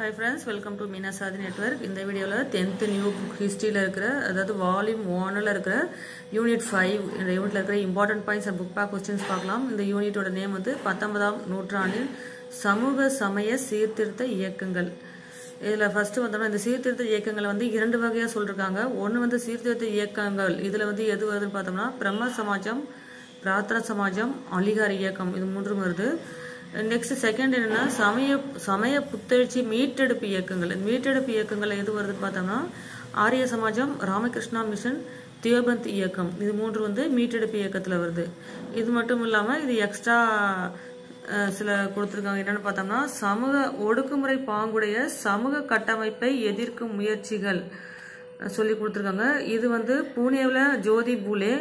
Hi friends, welcome to Meenasarathy Network. In this video, 10th new book history volume 1 unit 5 important points and book pack questions பார்க்கலாம். இந்த யூனிட்டோட name வந்து 19ஆம் நூற்றாண்டின் சமூக சமய சீர்திருத்த இயக்கங்கள். இதுல ஃபர்ஸ்ட் வந்தோம்னா இந்த சீர்திருத்த இயக்கங்கள் வந்து இரண்டு வகையா சொல்றாங்க. ஒன்னு வந்து சீர்திருத்த இயக்கங்கள். இதுல வந்து எது வருதுன்னு பார்த்தோம்னா பிரம்ம சமாஜம், பிரார்த்தன சமாஜம், அலிகார் இயக்கம் இது மூன்றும் வருது. नेक्स्ट सेकंड समय समय पुत्तर्ची मीटेडुप्पु इयक्कंगल एदु वर्दुन्नु पार्थोम्ना आर्य समाजम रामकृष्णा मिशन தியோபந்த் இயக்கம் இது மூன்று வந்து மீட்டெடுப்பு இயக்கத்துல வருது. இது மட்டும் இல்லாம இது எக்ஸ்ட்ரா சில கொடுத்திருக்காங்க. என்னன்னு பார்த்தோம்னா சமூக ஒடுக்குமுறை பாங்குடைய சமூக கட்டமைப்பை எதிர்க்கும் முயற்சிகள் சொல்லி கொடுத்திருக்காங்க. இது வந்து புனேவுல ஜோதிபூலே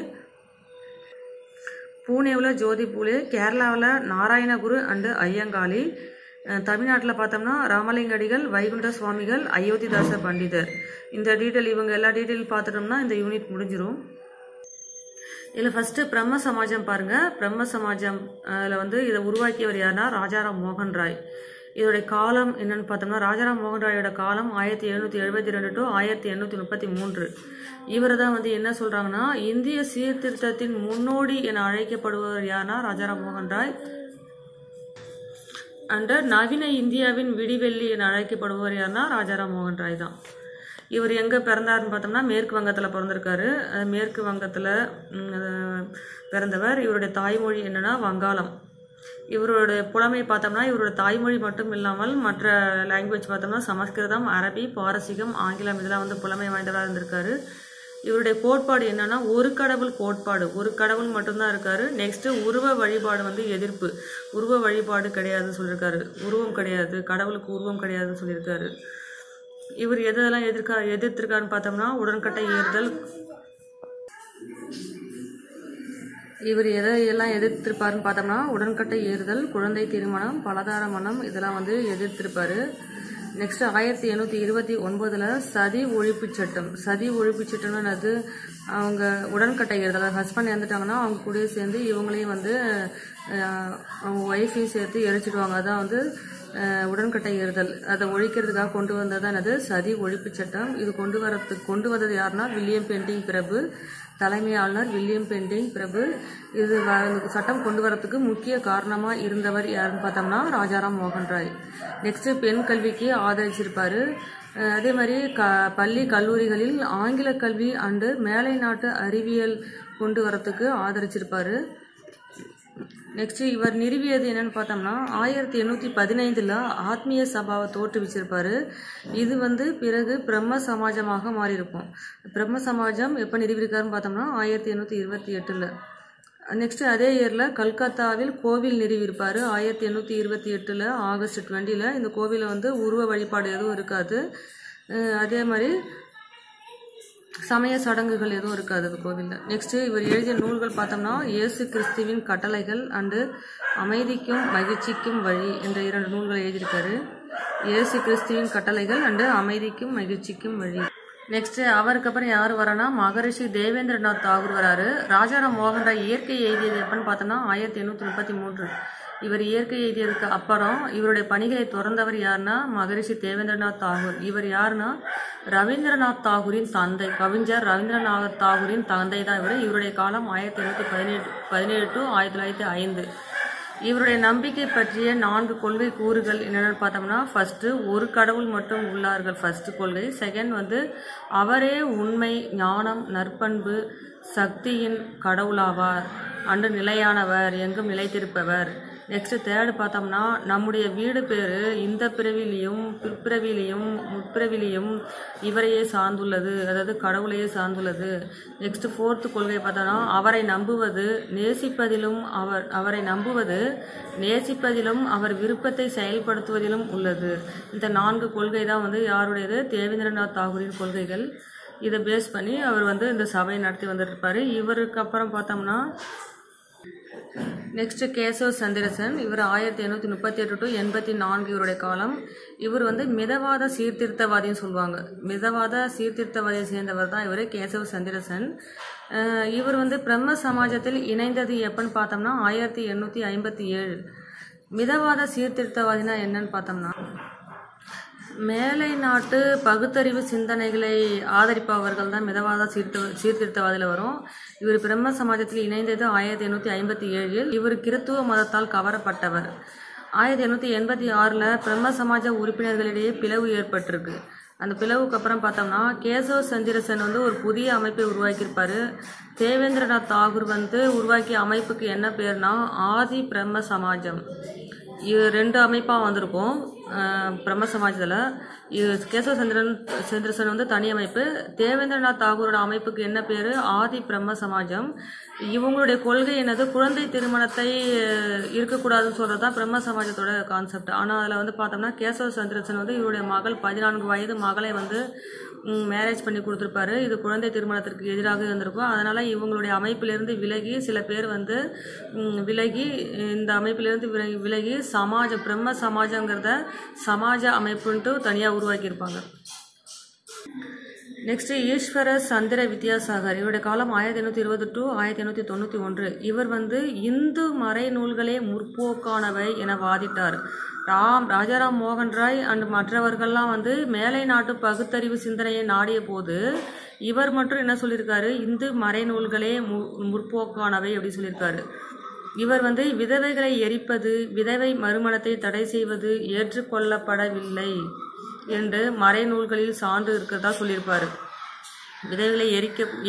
கேरलावला नारायणगुरु अंड अय्यंगाली तमिलनाडुला पार्थोम्ना रामलिंगडिगल वैकुंठ स्वामीगल अयोध्यादास पंडितर इंद डीटेल इवंग एल्ला डीटेल पार्थोम्ना इंद यूनिट मुडिंजिरुम. इल्ल फर्स्ट ब्रह्म समाजम पारुंगा. ब्रह्म समाजम इल्ल वंदु इद उरुवाक्कियवर यारना ராஜாராம் மோகன் ராய். இதோட காலம் என்னன்னு பார்த்தோம்னா ராஜாராம் மோகன் ராயோட காலம் 1772 to 1833. இவரை தான் வந்து என்ன சொல்றாங்கன்னா இந்திய சீர்திருத்தத்தின் முன்னோடி என அழைக்கப்படுபவர் யாரா ராஜாராம் மோகன் ராய் அண்ட் நவீன இந்தியாவின் விடிவெள்ளி என அழைக்கப்படுபவர் யாரா ராஜாராம் மோகன் ராய் தான். இவர் எங்க பிறந்தாருன்னு பார்த்தோம்னா மேற்கு வங்கத்துல பிறந்திருக்காரு. மேற்கு வங்கத்துல பிறந்தவர். இவருடைய தாய்மொழி என்னன்னா வங்காளம். இவரோட புலமை பார்த்தோம்னா இவரோட தாய்மொழி மட்டும் இல்லாமல் மற்ற லாங்குவேஜ் பார்த்தோம்னா சமஸ்கிருதம், அரபி, பாரசீகம், ஆங்கிலம் இதெல்லாம் வந்து புலமை வாய்ந்தவராக இருந்திருக்காரு. இவருடைய கோட்பாடு என்னன்னா ஒரு கடவுள் கோட்பாடு. ஒரு கடவுள் மட்டும்தான் இருக்காரு. நெக்ஸ்ட் உருவ வழிபாடு வந்து எதிர்ப்பு. உருவ வழிபாடு கிடையாதுன்னு சொல்லியிருக்காரு. உருவம் கிடையாது, கடவுளுக்கு உருவம் கிடையாதுன்னு சொல்லியிருக்காரு. இவர் எதெல்லாம் எதிர்த்திருக்காருன்னு பார்த்தோம்னா உடன்கட்டை ஏறுதல். இவர் எதையெல்லாம் எதிர்த்திருப்பாருன்னு பார்த்தோம்னா உடன்கட்டை ஏறுதல், குழந்தை திருமணம், பலதார மனம் இதெல்லாம் வந்து எதிர்த்திருப்பாரு. நெக்ஸ்ட் 1829 சதி ஒழிப்பு சட்டம். சதி ஒழிப்பு சட்டம்னு அது அவங்க உடன்கட்டை ஏறுதல். ஹஸ்பண்ட் இறந்துட்டாங்கன்னா அவங்க கூட சேர்ந்து இவங்களையும் வந்து அவங்க ஒய்ஃபையும் சேர்த்து எரிச்சிடுவாங்க. அதான் வந்து உடன்கட்டை ஏறுதல். அதை ஒழிக்கிறதுக்காக கொண்டு வந்ததான் அது சதி ஒழிப்பு சட்டம். இது கொண்டு வந்தது யாருன்னா வில்லியம் பெண்டிங் பிரபு, தலைமை ஆளுநர் வில்லியம் பெண்டிங் பிரபு. இது சட்டம் கொண்டு வரத்துக்கு முக்கிய காரணமா இருந்தவர் யாருன்னு பார்த்தோம்னா ராஜாராம் மோகன் ராய். நெக்ஸ்ட் பெண் கல்விக்கு ஆதரிச்சிருப்பாரு. அதே மாதிரி பள்ளி கல்லூரிகளில் ஆங்கில கல்வி அண்டு மேலை நாட்டு அறிவியல் கொண்டு வரத்துக்கு ஆதரிச்சிருப்பாரு. நெக்ஸ்ட் இவர் நிறுவியது என்னன்னு பார்த்தோம்னா 1815 ஆத்மீய சபாவை தோற்றுவிச்சிருப்பாரு. இது வந்து பிறகு பிரம்ம சமாஜமாக மாறி இருக்கும். பிரம்ம சமாஜம் எப்ப நிறுவிருக்காருன்னு பார்த்தோம்னா 1828. நெக்ஸ்ட் அதே இயர்ல கல்கத்தாவில் கோவில் நிறுவிருப்பாரு. 1828 ஆகஸ்ட் 20 இந்த கோவில வந்து உருவ வழிபாடு எதுவும் இருக்காது. அதே மாதிரி சமய சடங்குகள் எதுவும் இருக்காது அது கோவில்ல. நெக்ஸ்ட் இவர் எழுதிய நூல்கள் பார்த்தோம்னா இயேசு கிறிஸ்துவின் கட்டளைகள் அண்டு அமைதிக்கும் மகிழ்ச்சிக்கும் வழி என்ற இரண்டு நூல்களை எழுதியிருக்காரு. இயேசு கிறிஸ்துவின் கட்டளைகள் அண்டு அமைதிக்கும் மகிழ்ச்சிக்கும் வழி. நெக்ஸ்ட் அவருக்கு அப்புறம் யார் வரானா மகரிஷி தேவேந்திரநாத் தாகூர் வராரு. ராஜாராம் மோகன் ராய் இயற்கை எழுதியது எப்பன்னு பார்த்தோம்னா 1833. இவர் இயற்கை எழுதியதுக்கு அப்புறம் இவருடைய பணிகளை தொடர்ந்தவர் யாருன்னா மகரிஷி தேவேந்திரநாத் தாகூர். இவர் யாருன்னா ரவீந்திரநாத் தாகூரின் தந்தை. கவிஞர் ரவீந்திரநாத் தாகூரின் தந்தை தான் இவர். இவருடைய காலம் 1817 டு 1905. இவருடைய நம்பிக்கை பற்றிய 4 கொள்கை கூறுகள் என்னென்னு பார்த்தோம்னா ஃபர்ஸ்ட் ஒரு கடவுள் மட்டும் உள்ளார்கள் ஃபர்ஸ்ட் கொள்கை. செகண்ட் வந்து அவரே உண்மை, ஞானம், நற்பண்பு, சக்தியின் கடவுளாவார் அன்று நிலையானவர், எங்கும் நிலைத்திருப்பவர். நெக்ஸ்ட் தேர்டு பார்த்தோம்னா நம்முடைய வீடு பேரு இந்த பிறவிலையும் பிற்பிறவிலையும் முற்பிறவிலையும் இவரையே சார்ந்துள்ளது, அதாவது கடவுளையே சார்ந்துள்ளது. நெக்ஸ்ட் ஃபோர்த்து கொள்கை பார்த்தோம்னா அவரை நம்புவது நேசிப்பதிலும் அவர் விருப்பத்தை செயல்படுத்துவதிலும் உள்ளது. இந்த 4 கொள்கை தான் வந்து யாருடையது தேவேந்திரநாத் தாகூரின் கொள்கைகள். இதை பேஸ் பண்ணி அவர் வந்து இந்த சபையை நடத்தி வந்துட்டு இருப்பாரு. இவருக்கு அப்புறம் பார்த்தோம்னா நெக்ஸ்ட் கேசவ் சந்திரசன். இவர் 1838 டு 1884 இவருடைய காலம். இவர் வந்து மிதவாத சீர்திருத்தவாதின்னு சொல்லுவாங்க. மிதவாத சீர்திருத்தவாதியை சேர்ந்தவர் தான் இவர் கேசவ் சந்திரசன். இவர் வந்து பிரம்ம சமாஜத்தில் இணைந்தது எப்பன்னு பார்த்தோம்னா 1857. மிதவாத சீர்திருத்தவாதினா என்னன்னு பார்த்தோம்னா மேலை நாட்டு பகுத்தறிவு சிந்தனைகளை ஆதரிப்பவர்கள் தான் மிதவாத சீர்திருத்தவாதியில் வரும். இவர் பிரம்ம சமாஜத்தில் இணைந்தது 1857. இவர் கிறித்துவ மதத்தால் கவரப்பட்டவர். 1886 பிரம்ம சமாஜ உறுப்பினர்களிடையே பிளவு ஏற்பட்டிருக்கு. அந்த பிளவுக்கு அப்புறம் பார்த்தோம்னா கேசவ் சந்திரசன் ஒரு புதிய அமைப்பை உருவாக்கியிருப்பார். தேவேந்திரநாத் தாகூர் உருவாக்கிய அமைப்புக்கு என்ன பேர்னா ஆதி பிரம்ம சமாஜம். இது ரெண்டு அமைப்பாக வந்திருக்கும் பிரம்ம சமாஜத்தில். இது கேசவ சந்திரசன் தனி அமைப்பு. தேவேந்திரநாத் தாகூரோட அமைப்புக்கு என்ன பேர்? ஆதி பிரம்ம சமாஜம். இவங்களுடைய கொள்கை என்னது? குழந்தை திருமணத்தை இருக்கக்கூடாதுன்னு சொல்கிறது தான் பிரம்ம சமாஜத்தோட கான்செப்ட். ஆனால் அதில் பார்த்தோம்னா கேசவ சந்திரசன் இவருடைய மகள் 14 வயது மகளை மேரேஜ் பண்ணி கொடுத்துருப்பாரு. இது குழந்தை திருமணத்திற்கு எதிராக இருந்திருக்கும். அதனால் இவங்களுடைய அமைப்பிலிருந்து விலகி சில பேர் விலகி சமாஜ பிரம்ம சமாஜங்கிறத சமாஜ அமைப்புன்ட்டு தனியாக உருவாக்கியிருப்பாங்க. நெக்ஸ்ட் ஈஸ்வர சந்திர வித்யாசாகர். இவருடைய காலம் 1820 to 1891. இவர் இந்து மறை நூல்களே முற்போக்கானவை என வாதிட்டார். ராஜாராம் மோகன் ராய் அண்ட் மற்றவர்கள்லாம் மேலை நாட்டு பகுத்தறிவு சிந்தனையை நாடிய போது இவர் மட்டும் என்ன சொல்லியிருக்காரு? இந்து மறை நூல்களே முற்போக்கானவை அப்படி சொல்லியிருக்காரு. இவர் விதவைகளை எரிப்பது, விதவை மறுமணத்தை தடை செய்வது ஏற்றுக்கொள்ளப்படவில்லை என்று மறை நூல்களில் சான்று இருக்கிறதா சொல்லியிருப்பார். விதவைகளை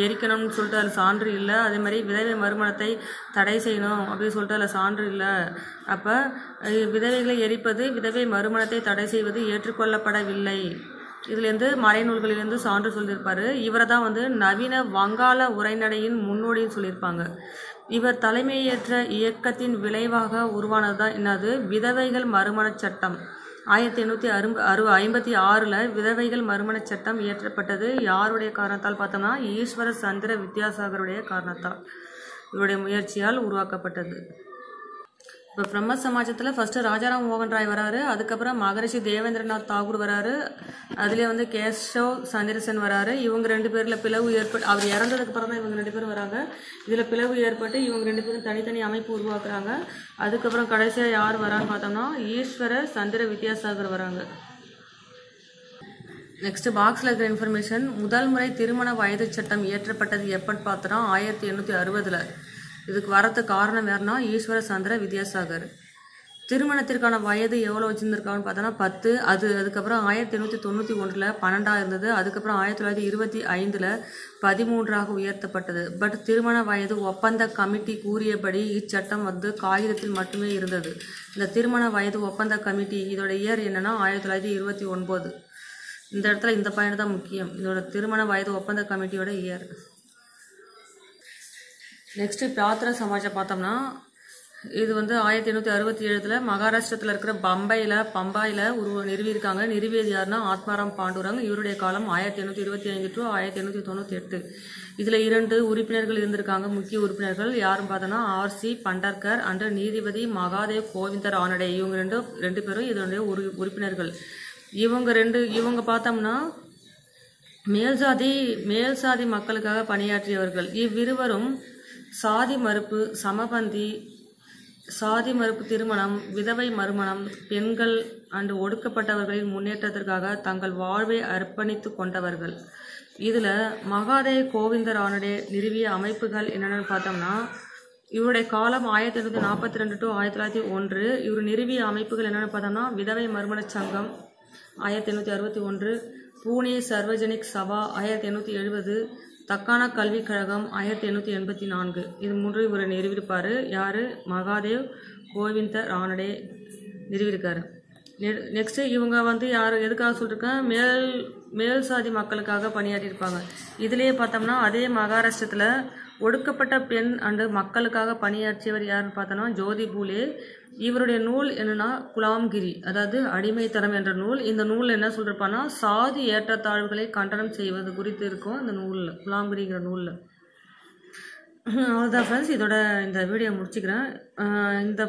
எரிக்கணும்னு சொல்லிட்டு அதில் சான்று இல்லை. அதே மாதிரி விதவை மறுமணத்தை தடை செய்யணும் அப்படின்னு சொல்லிட்டு அதில் சான்று இல்லை. அப்போ விதவைகளை எரிப்பது, விதவை மறுமணத்தை தடை செய்வது ஏற்றுக்கொள்ளப்படவில்லை, இதுலேருந்து மறைநூல்களிலிருந்து சான்று சொல்லியிருப்பார். இவரை தான் நவீன வங்காள உரைநடையின் முன்னோடின்னு சொல்லியிருப்பாங்க. இவர் தலைமையேற்ற இயக்கத்தின் விளைவாக உருவானது தான் என்னது? விதவைகள் மறுமணச் சட்டம். 1856 விதவைகள் மறுமணச் சட்டம் இயற்றப்பட்டது. யாருடைய காரணத்தால் பார்த்தோம்னா ஈஸ்வர சந்திர வித்யாசாகருடைய காரணத்தால், இவருடைய முயற்சியால் உருவாக்கப்பட்டது. இப்போ பிரம்ம சமாஜத்தில் ஃபஸ்ட்டு ராஜாராம் மோகன் ராய் வராரு, அதுக்கப்புறம் மகரிஷி தேவேந்திரநாத் தாகூர் வராரு, அதுலேயே கேஷவ் சந்திரசன் வராரு. இவங்க ரெண்டு பேரில் பிளவு ஏற்பட்டு, அவர் இறந்ததுக்கு அப்புறம் தான் இவங்க ரெண்டு பேரும் வராங்க. இதில் பிளவு ஏற்பட்டு இவங்க ரெண்டு பேரும் தனித்தனி அமைப்பு உருவாக்குறாங்க. அதுக்கப்புறம் கடைசியாக யார் வரான்னு பார்த்தோம்னா ஈஸ்வர சந்திர வித்யாசாகர் வராங்க. நெக்ஸ்ட் பாக்ஸில் இருக்கிற இன்ஃபர்மேஷன். முதல் முறை திருமண வயது சட்டம் இயற்றப்பட்டது எப்பன்னு பார்த்தோம்னா 1860. இதுக்கு வரத்து காரணம் யாருன்னா ஈஸ்வர சந்திர வித்யாசாகர். திருமணத்திற்கான வயது எவ்வளோ வச்சுருந்துருக்காங்கன்னு பார்த்தோன்னா 10. அதுக்கப்புறம் 1891 12 இருந்தது. அதுக்கப்புறம் 1925 13 உயர்த்தப்பட்டது. பட் திருமண வயது ஒப்பந்த கமிட்டி கூறியபடி இச்சட்டம் காகிதத்தில் மட்டுமே இருந்தது. இந்த திருமண வயது ஒப்பந்த கமிட்டி இதோட இயர் என்னன்னா 1929. இந்த இடத்துல இந்த பாயிண்ட் தான் முக்கியம், இதோட திருமண வயது ஒப்பந்த கமிட்டியோட இயர். நெக்ஸ்ட்டு பிரார்த்தன சமாஜம் பார்த்தோம்னா இது 1867 மகாராஷ்டிரத்தில் இருக்கிற பம்பாயில் நிறுவியிருக்காங்க. நிறுவியது யாருன்னா ஆத்மாராம் பாண்டுரங். இவருடைய காலம் 1825 to 1898. இதில் 2 உறுப்பினர்கள் இருந்திருக்காங்க, முக்கிய உறுப்பினர்கள். யாரும் பார்த்தோன்னா ஆர்சி பண்டர்கர் அண்டு நீதிபதி மகாதேவ் கோவிந்த ரானடே. இவங்க ரெண்டு பேரும் இதனுடைய உறுப்பினர்கள். இவங்க பார்த்தோம்னா மேல்சாதி மக்களுக்காக பணியாற்றியவர்கள். இவ்விருவரும் சாதி மறுப்பு, சமபந்தி, சாதி மறுப்பு திருமணம், விதவை மறுமணம், பெண்கள் அண்டு ஒடுக்கப்பட்டவர்களின் முன்னேற்றத்திற்காக தங்கள் வாழ்வை அர்ப்பணித்து கொண்டவர்கள். இதில் மகாதேவ் கோவிந்த ரானடே நிறுவிய அமைப்புகள் என்னென்னு பார்த்தோம்னா இவருடைய காலம் 1842 to 1901. இவர் நிறுவிய அமைப்புகள் என்னென்னு பார்த்தோம்னா விதவை மறுமணச் சங்கம் 1861, பூனே சர்வஜனிக் சபா 1870, தக்கான கல்விக் கழகம் 1884. இது 3 இவர் நிறுவியிருப்பார். யார்? மகாதேவ் கோவிந்த ரானடே நிறுவியிருக்காரு. நெக்ஸ்ட்டு இவங்க யார் எதுக்காக சொல்லியிருக்கேன்? மேல் சாதி மக்களுக்காக பணியாற்றியிருப்பாங்க. இதிலே பார்த்தோம்னா அதே மகாராஷ்டிரத்தில் ஒடுக்கப்பட்ட பெண் அண்டு மக்களுக்காக பணியாற்றியவர் யாருன்னு பார்த்தோன்னா ஜோதிபூலே. இவருடைய நூல் என்னன்னா குலாம்கிரி, அதாவது அடிமைத்தனம் என்ற நூல். இந்த நூலில் என்ன சொல்லியிருப்பான்னா சாதி ஏற்றத்தாழ்வுகளை கண்டனம் செய்வது குறித்து இருக்கும். இந்த நூலில், குலாம்கிரிங்கிற நூலில். அவ்வளோதான் ஃப்ரெண்ட்ஸ், இதோட இந்த வீடியோ முடிச்சுக்கிறேன். இந்த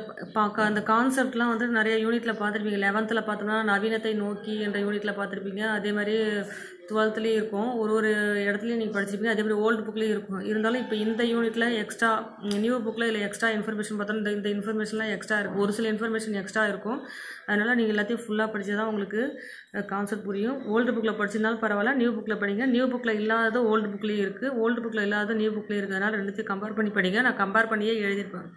கான்செப்ட்லாம் நிறைய யூனிட்டில் பார்த்துருப்பீங்க. 11th பார்த்தோம்னா நவீனத்தை நோக்கி என்ற யூனிட்டில் பார்த்துருப்பீங்க. அதே மாதிரி டுவெல்த்லேயும் இருக்கும், ஒரு ஒரு இடத்துலையும் நீங்கள் படிச்சிருப்பீங்க. அதே மாதிரி ஓல்டு புக்லேயும் இருக்கும். இருந்தாலும் இப்போ இந்த யூனிட்டில் எக்ஸ்ட்ரா நியூ புக்கில் இதில் எக்ஸ்ட்ரா இன்ஃபர்மேஷன் பார்த்தோன்னா இந்த இந்த இன்ஃபர்மேஷன்லாம் எக்ஸ்ட்ரா இருக்கும், ஒரு சில இன்ஃபர்மேஷன் எக்ஸ்ட்ரா இருக்கும். அதனால் நீங்கள் எல்லாத்தையும் ஃபுல்லாக படித்தா தான் உங்களுக்கு கான்செப்ட் புரியும். ஓல்டு புக்கில் படிச்சிருந்தாலும் பரவாயில்ல, நியூ புக்கில் படிங்க. நியூ புக்கில் இல்லாத ஓல்டு புக்லேயும் இருக்குது, ஓல்டு புக்கில் இல்லாத நியூ புக்லேயும் இருக்குது. அதனால் ரெண்டுத்தையும் கம்பேர் பண்ணி படிங்க. நான் கம்பேர் பண்ணியே எழுதியிருப்பேன்.